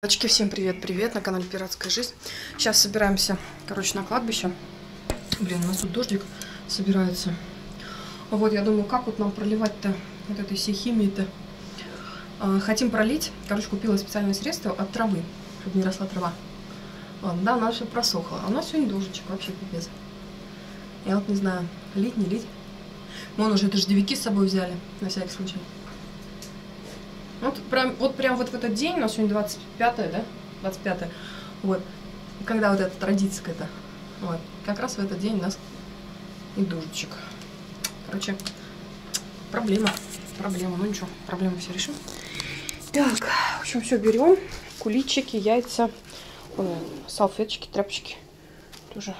Девочки, всем привет-привет, на канале Пиратская Жизнь. Сейчас собираемся, короче, на кладбище. Блин, у нас тут дождик собирается. Вот, я думаю, как вот нам проливать-то вот этой всей химии-то. Хотим пролить, короче, купила специальное средство от травы, чтобы не росла трава. Ладно, да, у нас все просохло, а у нас сегодня дождичек, вообще пипец. Я вот не знаю, лить, не лить. Мы уже дождевики с собой взяли, на всякий случай. Вот прям в этот день, у нас сегодня 25-е, да? 25-е, вот, когда вот эта традиция-то, вот, как раз в этот день у нас и дождичек. Короче, проблема, ну ничего, проблему все решим. Так, в общем, все берем, куличики, яйца, вон, салфеточки, тряпочки, тоже,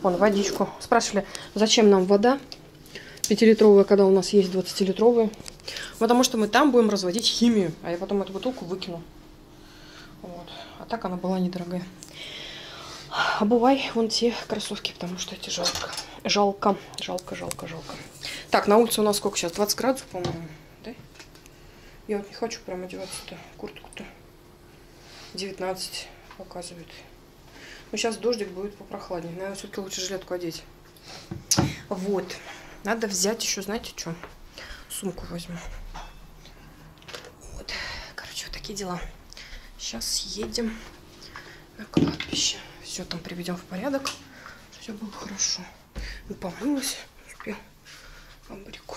вон, водичку. Спрашивали, зачем нам вода 5-литровая, когда у нас есть 20-литровые. Потому что мы там будем разводить химию, а я потом эту бутылку выкину. Вот. А так она была недорогая. Обувай вон те кроссовки, потому что эти жалко. Жалко. Так, на улице у нас сколько сейчас? 20 градусов, по-моему. Да? Я вот не хочу прям одеваться-то. Куртку-то 19 показывает. Но сейчас дождик будет попрохладнее. Наверное, все-таки лучше жилетку одеть. Вот. Надо взять еще, знаете, что? Сумку возьму. Вот. Короче, вот такие дела. Сейчас едем на кладбище. Все там приведем в порядок. Все было хорошо. Ну, помылась. Успел. Амбрику.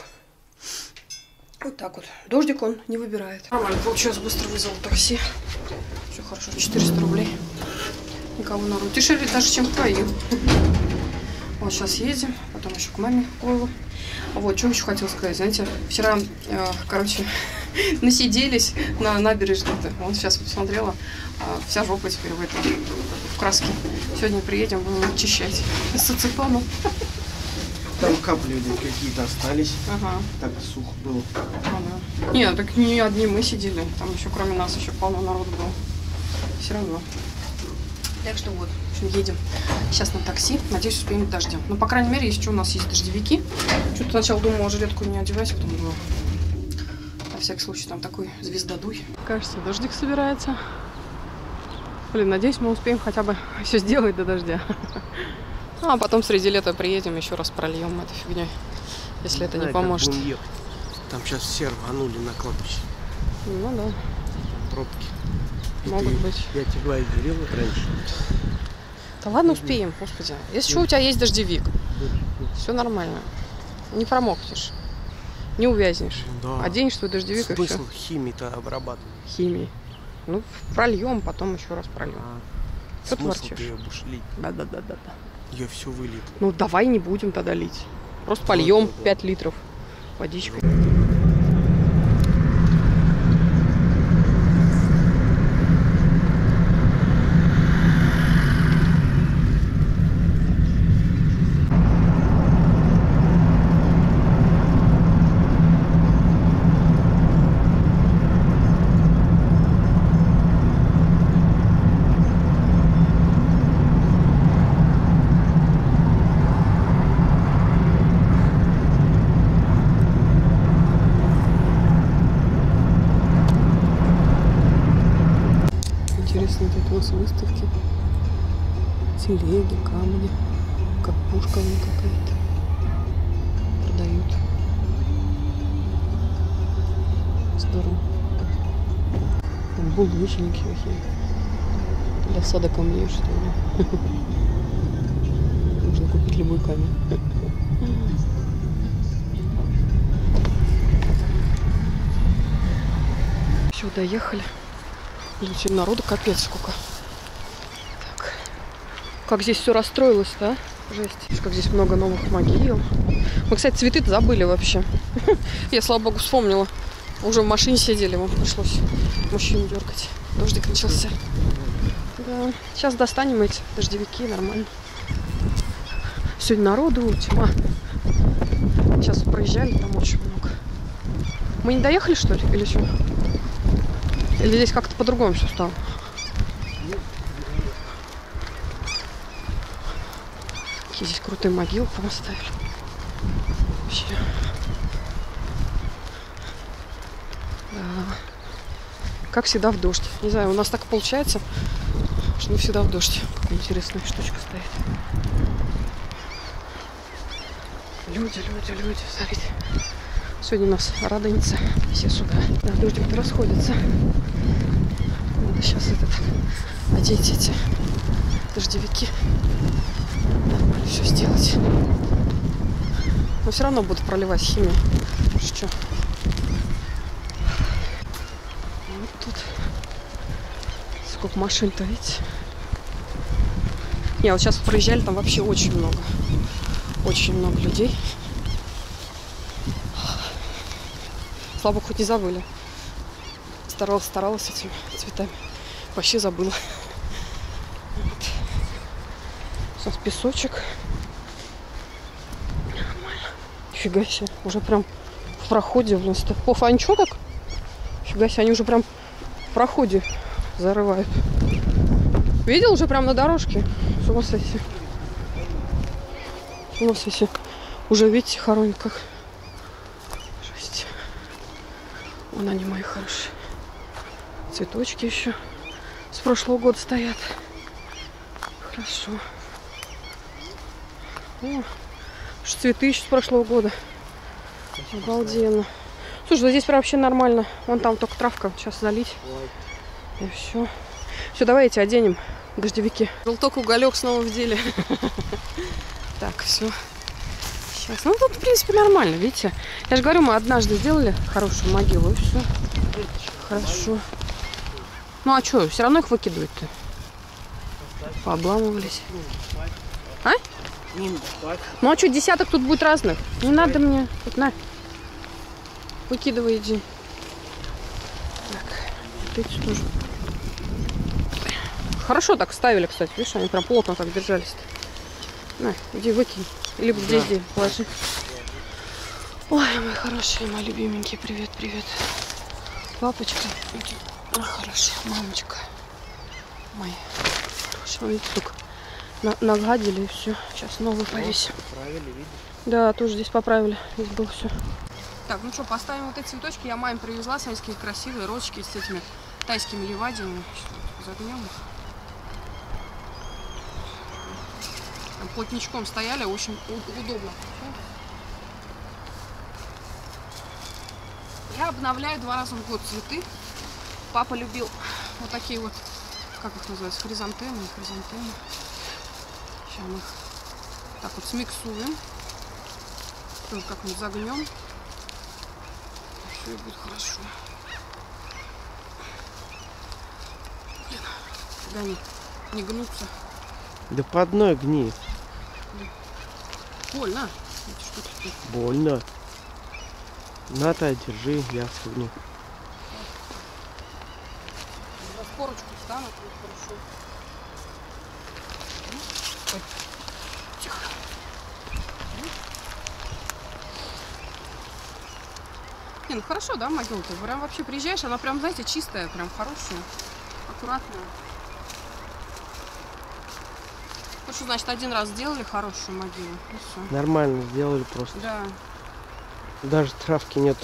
Вот так вот. Дождик он не выбирает. Нормально. Получилось, быстро вызвал такси. Все хорошо. 400 рублей. Никого народу. Дешевле даже, чем втроем. Вот сейчас едем. Потом еще к маме. Ой, вот, что еще хотела сказать, знаете, вчера, короче, насиделись на набережной-то, вот сейчас посмотрела, вся жопа теперь в этом, в краске. Сегодня приедем, будем очищать с ацетоном. Там капли какие-то остались, ага. Так сухо было. Ага. Не, так не одни мы сидели, там еще кроме нас еще полно народу было, все равно. Так что вот, в общем, едем сейчас на такси. Надеюсь, успеем к дождям. Ну, по крайней мере, если что, у нас есть дождевики. Что-то сначала думала, жилетку не одевать, потом думала. На всякий случай, там такой звездодуй. Кажется, дождик собирается. Блин, надеюсь, мы успеем хотя бы все сделать до дождя. А потом среди лета приедем, еще раз прольем этой фигней. Если это не поможет. Там сейчас все рванули на кладбище. Ну да. Пробки. Могут быть. Я тебя и говорил раньше. Да ладно, успеем, господи. Если что, у тебя есть дождевик. Все нормально. Не промокнешь. Не увязнешь. Да. Оденешь твой дождевик. Смысл и все. Смысл химии-то обрабатывать. Химии. Ну, прольем, потом еще раз прольем. А что ты ворчишь? Ее будешь лить? Да. Я все вылил. Ну, давай не будем тогда лить. Просто польем 5 литров водичкой. Интересно, тут вот с выставки телеги, камни, как пушка какая-то продают. Здорово. Там булыжники какие-то. Для сада камней, что ли. Можно купить любой камень. Все, доехали. Блин, сегодня народу капец сколько. Так. Как здесь все расстроилось, да? Жесть. Как здесь много новых могил. Мы, кстати, цветы-то забыли вообще. Я, слава богу, вспомнила. Уже в машине сидели, вам пришлось мужчину дергать. Дождик начался. Да. Сейчас достанем эти дождевики, нормально. Сегодня народу тьма. Сейчас проезжали, там очень много. Мы не доехали, что ли, или что? Или здесь как-то по-другому все стало? Какие здесь крутые могилы поставили. Вообще. Да. как всегда, в дождь. Не знаю, у нас так получается, что мы всегда в дождь. Какая интересная штучка стоит. Люди, люди, люди, смотрите. Сегодня у нас Радоница, все сюда. Да, люди вот расходятся. Надо сейчас одеть эти дождевики. Нормально все сделать. Но все равно будут проливать химию. Что? Вот тут сколько машин-то, видите? Не, вот сейчас проезжали, там вообще очень много. Очень много людей. Слава богу, хоть не забыли. Старалась с этими цветами. Вообще забыла. Вот. Сейчас песочек. Нормально. Фига себе. Уже прям в проходе у нас. Оф, а ничего так? Фига себе, они уже прям в проходе зарывают. Видел, уже прям на дорожке. С ума сойти. У нас если уже, видите, хоронят как. Жесть. Вон они, мои хорошие. Цветочки еще с прошлого года стоят. Хорошо. О, цветы еще с прошлого года. Обалденно. Слушай, да здесь прям вообще нормально. Вон там только травка. Сейчас залить. И все. Все, давайте оденем дождевики. Желток, уголек снова в деле. Так, все. Сейчас. Ну, тут, в принципе, нормально, видите? Я же говорю, мы однажды сделали хорошую могилу, и все. Хорошо. Ну, а что, все равно их выкидывать-то? Пообламывались. А? Ну, а что, десяток тут будет разных? Не надо мне. Вот, на. Выкидывай, иди. Так, вот эти тоже. Хорошо так ставили, кстати, видишь, они прям плотно так держались-то. На, иди выкинь. Или вот здесь, да. Иди, положи. Ой, мои хорошие, мои любименькие. Привет, привет. Папочка. Моя хорошая мамочка. Моя хорошая. Видите, только нагадили и все. Сейчас новую повесим. Поправили, видишь? Да, тоже здесь поправили. Здесь было все. Так, ну что, поставим вот эти цветочки. Я маме привезла, смотрите, какие красивые розочки с этими тайскими ливадиями. Загнем их. Плотничком стояли, очень удобно. Я обновляю 2 раза в год цветы. Папа любил вот такие вот, как их называют, хризантемы, хризантемы. Сейчас мы их так вот смиксуем. Тоже как-нибудь загнем. Все будет хорошо. Блин, гони, не гнутся. Да по одной гниет. Больно. Больно. На-то, держи, я согну. Корочку встану, хорошо. Тихо. Не, ну хорошо, да, могила-то? Прям вообще приезжаешь, она прям, знаете, чистая, прям хорошая, аккуратная. Что значит, 1 раз сделали хорошую могилу? Нормально сделали просто. Да. Даже травки нет.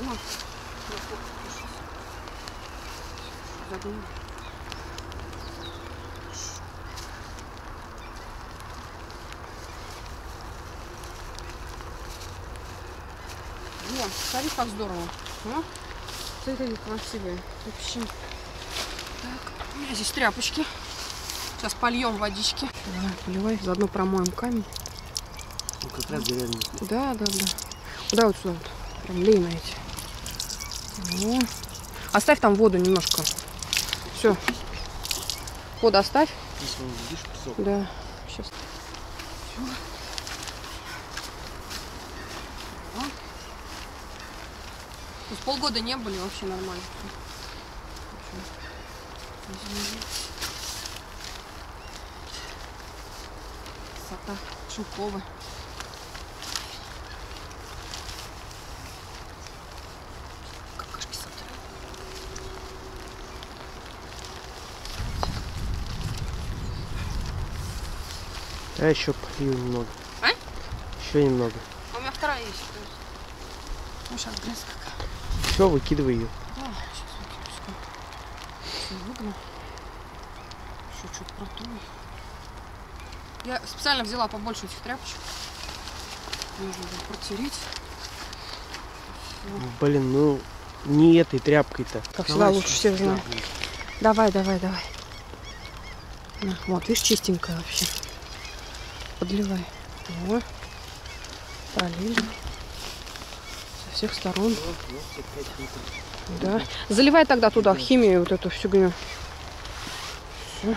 Да. Вот. Вот, смотри, как здорово. Вот. Цветы красивые. Вообще. Так, у меня здесь тряпочки. Сейчас польем водички. Давай, поливай. Заодно промоем камень. Ну, как раз деревянный. Да, да, да. Да, вот сюда вот. Прям лей на эти. Во. Оставь там воду немножко. Все. Воду оставь. Здесь вон, видишь, песок. Да. Сейчас. Все. Во. То есть полгода не были, вообще нормально. Красота Шелкова. Какашки сад. А еще пью немного. А? Еще немного. У меня 2 есть. Ну, сейчас грязь какая. Все, выкидывай ее. Да, сейчас выкидываю. Все выгнал. Еще что-то протую. Я специально взяла побольше этих тряпочек. Нужно будет протереть. Вот. Блин, ну не этой тряпкой-то. Как всегда лучше всех знаю. Давай, давай, давай. На, вот, видишь, чистенькая вообще. Подливай. О, полили. Со всех сторон. Да. Заливай тогда туда химию, вот эту всю гню. Все.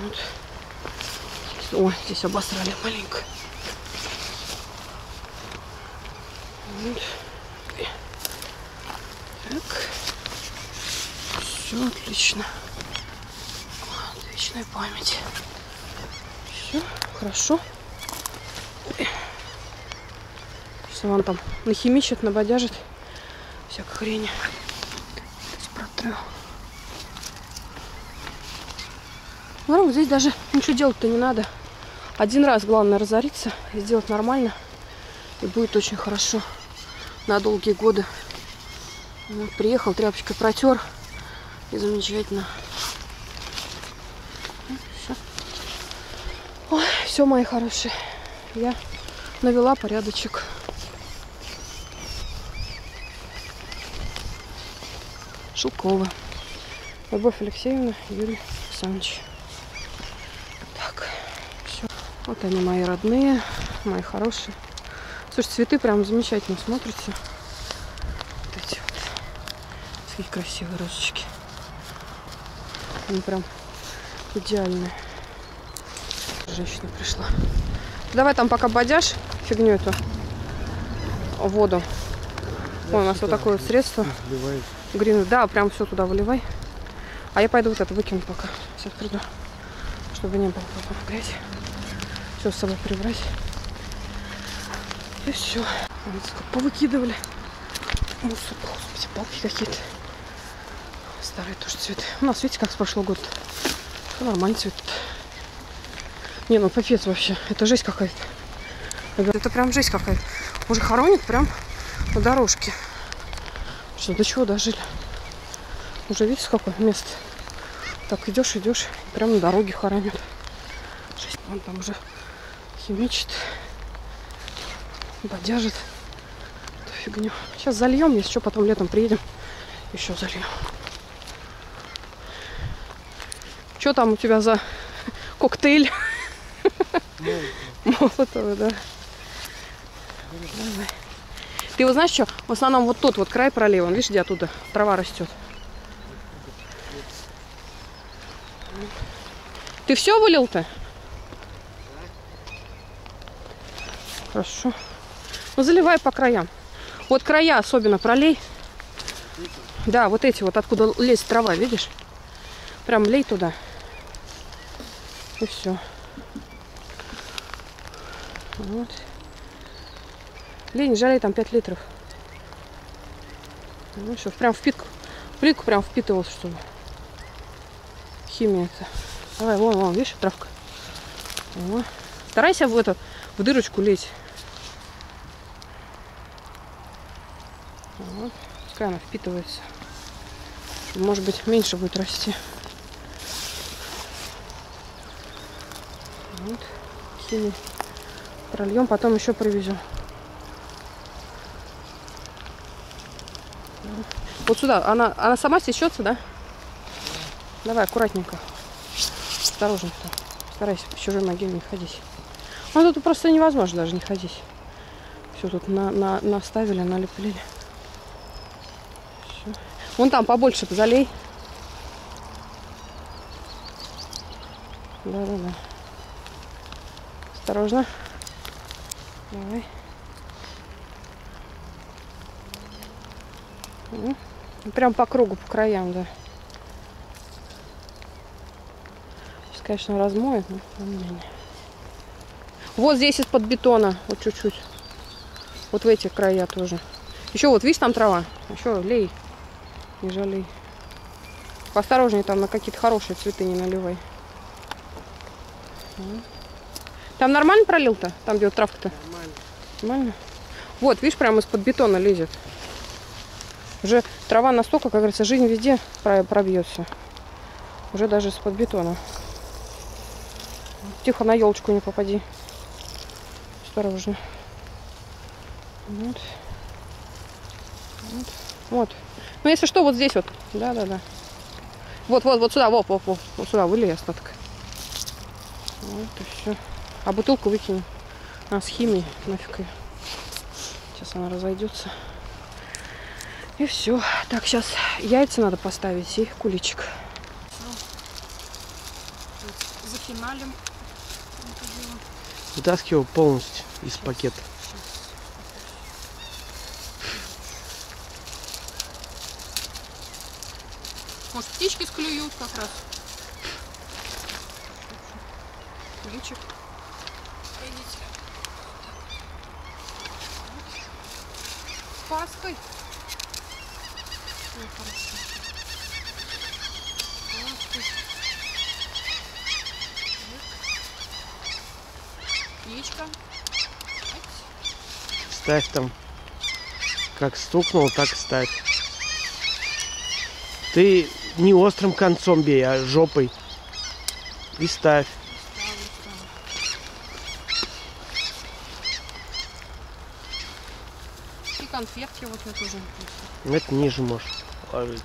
Вот. О, здесь обосрали маленько. Вот. Так. Все отлично. Отличная память. Все, хорошо. Сейчас вон там нахимичит, набодяжит. Всякая хрень. Здесь протру. Ну, здесь даже ничего делать-то не надо. Один раз главное разориться и сделать нормально. И будет очень хорошо. На долгие годы. Вот, приехал, тряпочкой протер. И замечательно. Все. Ой, все, мои хорошие. Я навела порядочек. Шелкова. Любовь Алексеевна, Юрий Александрович. Так, все. Вот они, мои родные, мои хорошие. Слушай, цветы прям замечательно смотрятся. Вот эти вот. Такие красивые розочки. Они прям идеальные. Женщина пришла. Давай там пока бодяж фигню эту. Воду. Ой, у нас вот такое вот средство. Грин. Да, прям все туда выливай. А я пойду вот это выкину пока. Сейчас приду. Чтобы не было потом грязи. Все с собой прибрать. И все. Повыкидывали. Мусор, господи, палки какие-то. Старые тоже цветы. У нас, видите, как с прошлого года. Нормально цветы. Не, ну попец вообще. Это жесть какая-то. Это прям жесть какая-то. Уже хоронят прям на дорожке. Что, до чего дожили? Уже видите, какое место. Так идешь, идешь. Прям на дороге хоронят. Жесть. Вон там уже химичит. Бодяжит эту фигню. Сейчас зальем, если что, потом летом приедем. Еще зальем. Что там у тебя за коктейль? Молотовый, да. Давай. Ты его знаешь что? В основном вот тот вот край пролива. Видишь, где оттуда трава растет. Ты все вылил-то? Хорошо. Ну, заливай по краям. Вот края особенно пролей. Да, вот эти вот, откуда лезет трава, видишь? Прям лей туда. И все. Вот. Лей, не жалей, там 5 литров. Ну, все, прям в плитку. В плитку прям впитывалось, чтобы. Химия это. Давай, вон, вон, видишь, травка. О. Старайся в эту, в дырочку лезть. Вот. Пускай она впитывается. Может быть, меньше будет расти. Вот. Химию прольем, потом еще привезем. Вот сюда. Она сама сечется, да? Давай, аккуратненько. Осторожненько. Старайся по чужой могиле не ходить. Ну, тут просто невозможно даже не ходить. Все тут наставили, налепили. Все. Вон там побольше залей. Да-да-да. Осторожно. Давай. Прям по кругу, по краям, да. Сейчас, конечно, размоет, но тем не менее. Вот здесь из-под бетона, вот чуть-чуть. Вот в эти края тоже. Еще вот, видишь, там трава? Еще лей, не жалей. Поосторожнее там на какие-то хорошие цветы не наливай. Там нормально пролил-то? Там где вот травка-то? Нормально. Нормально? Вот, видишь, прямо из-под бетона лезет. Уже трава настолько, как говорится, жизнь везде пробьется. Уже даже из-под бетона. Тихо, на елочку не попади. Осторожно. Вот. Вот. Вот. Ну, если что, вот здесь вот. Да-да-да. Вот сюда, вот сюда вылез остаток. Вот и все. А бутылку выкинем. А, с химией, нафиг ее. Сейчас она разойдется. И все. Так, сейчас яйца надо поставить и куличик. Захиналим. Вытаскиваю полностью из пакета. Может, птички склюют как раз. Куличик. Видите? С пастой. Ой, хорошо. Яичко. Ставь там. Как стукнул, так ставь. Ты не острым концом бей, а жопой. И ставь. И конфетки вот я тоже не пустила. Это ниже можешь положить.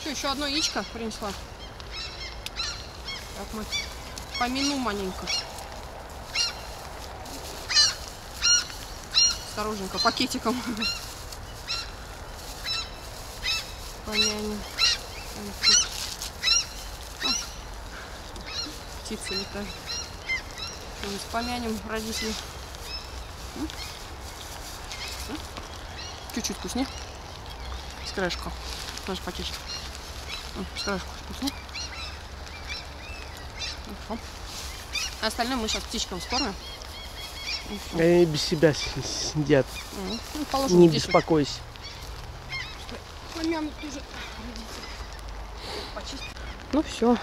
Что, еще одно яичко принесла. Так мы помяну маленько. Осторожненько, пакетиком. Помянем. Птицы летают. Помянем родителей. Чуть-чуть вкуснее. С краешка. Тоже пакетик. С краешку вкуснее. А остальное мы сейчас птичкам скормим. Они без себя сидят. Ну, не беспокойся. Ну все.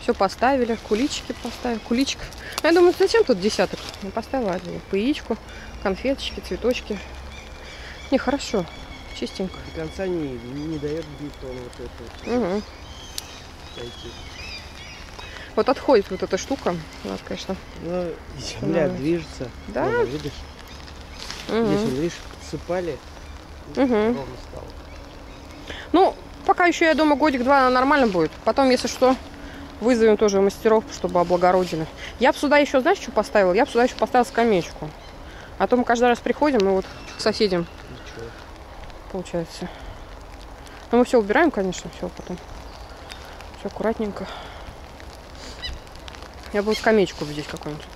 Все поставили. Куличики поставили. Куличик. Я думаю, зачем тут десяток? Я поставила один. По яичку, конфеточки, цветочки. Нехорошо. Чистенько. До конца не дает бетон вот это. Угу. Вот отходит вот эта штука, вот, конечно. Ну, земля движется. Да. Вон, видишь? Угу. Здесь, видишь, подсыпали. Угу. Ровно стало. Ну, пока еще, я думаю, годик-два нормально будет. Потом, если что, вызовем тоже мастеров, чтобы облагородили. Я бы сюда еще, знаешь, что поставила? Я бы сюда еще поставила скамеечку. А то мы каждый раз приходим и вот к соседям. Ничего. Получается. Ну, мы все убираем, конечно, все потом. Все аккуратненько. Я буду скамеечку здесь какую-нибудь.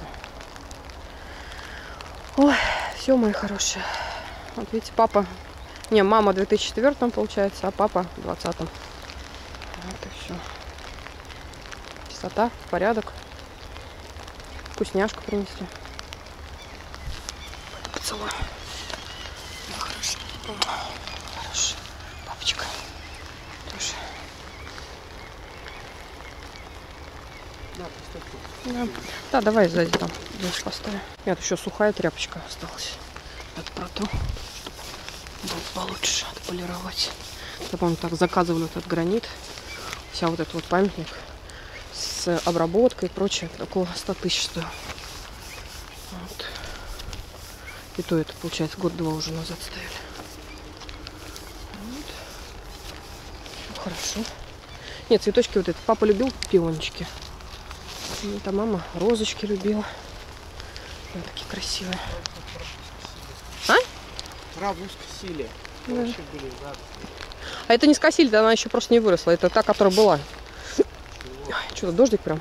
Ой, все, мои хорошие. Вот видите, папа... Не, мама в 2004-м, получается, а папа в 2020-м. Вот и все. Чистота, порядок. Вкусняшку принесли. Поцелуй. Хорошо. Хорошо. Папочка. Тоже. Да. Да, давай сзади там дальше поставим. Нет, еще сухая тряпочка осталась. Это про то, чтобы было получше отполировать. Я помню, так заказывали этот гранит. Вся вот этот вот памятник с обработкой и прочее. Около 100 тысяч стоило. Вот. И то это, получается, год-два уже назад ставили. Вот. Хорошо. Нет, цветочки вот это. Папа любил пиончики. Это мама розочки любила. Они такие красивые. А? Траву скосили. Да. А это не скосили, да, она еще просто не выросла. Это та, которая была. Что-то дождик прям.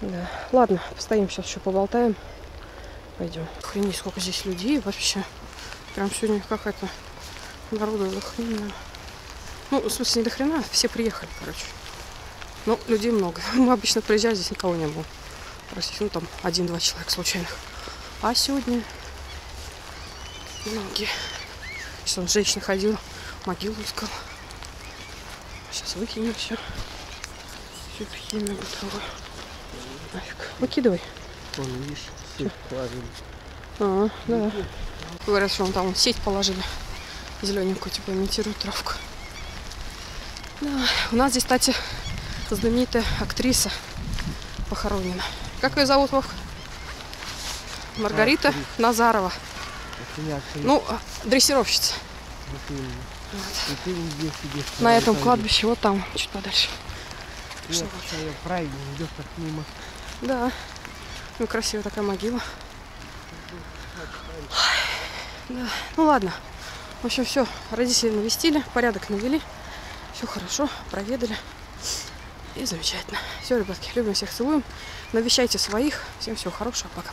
Да. Ладно, постоим сейчас еще поболтаем. Пойдем. Охренеть, сколько здесь людей вообще. Прям сегодня какая-то народа дохрена. Ну, в смысле, не дохрена, все приехали, короче. Ну, людей много. Мы обычно приезжали, здесь никого не было. Простите, ну, там один-два человека случайных. А сегодня многие. Сейчас он женщина ходила, могилу искала. Сейчас выкинем все. Все псина готова. Нафиг. Выкидывай. Вон, видишь, сеть положили. А, да. Говорят, что он там сеть положили. Зелененькую, типа, имитирует травку. Да. У нас здесь, кстати, знаменитая актриса похоронена. Как ее зовут, Вовка? Маргарита Назарова. Ну, дрессировщица. Вот. На этом кладбище, вот там, чуть подальше. Что правильно идет так мимо. Да. Ну, красивая такая могила. Да. Ну ладно. В общем, все. Родители навестили, порядок навели. Все хорошо, проведали. И замечательно. Все, ребятки, любим всех, целуем. Навещайте своих. Всем всего хорошего. Пока.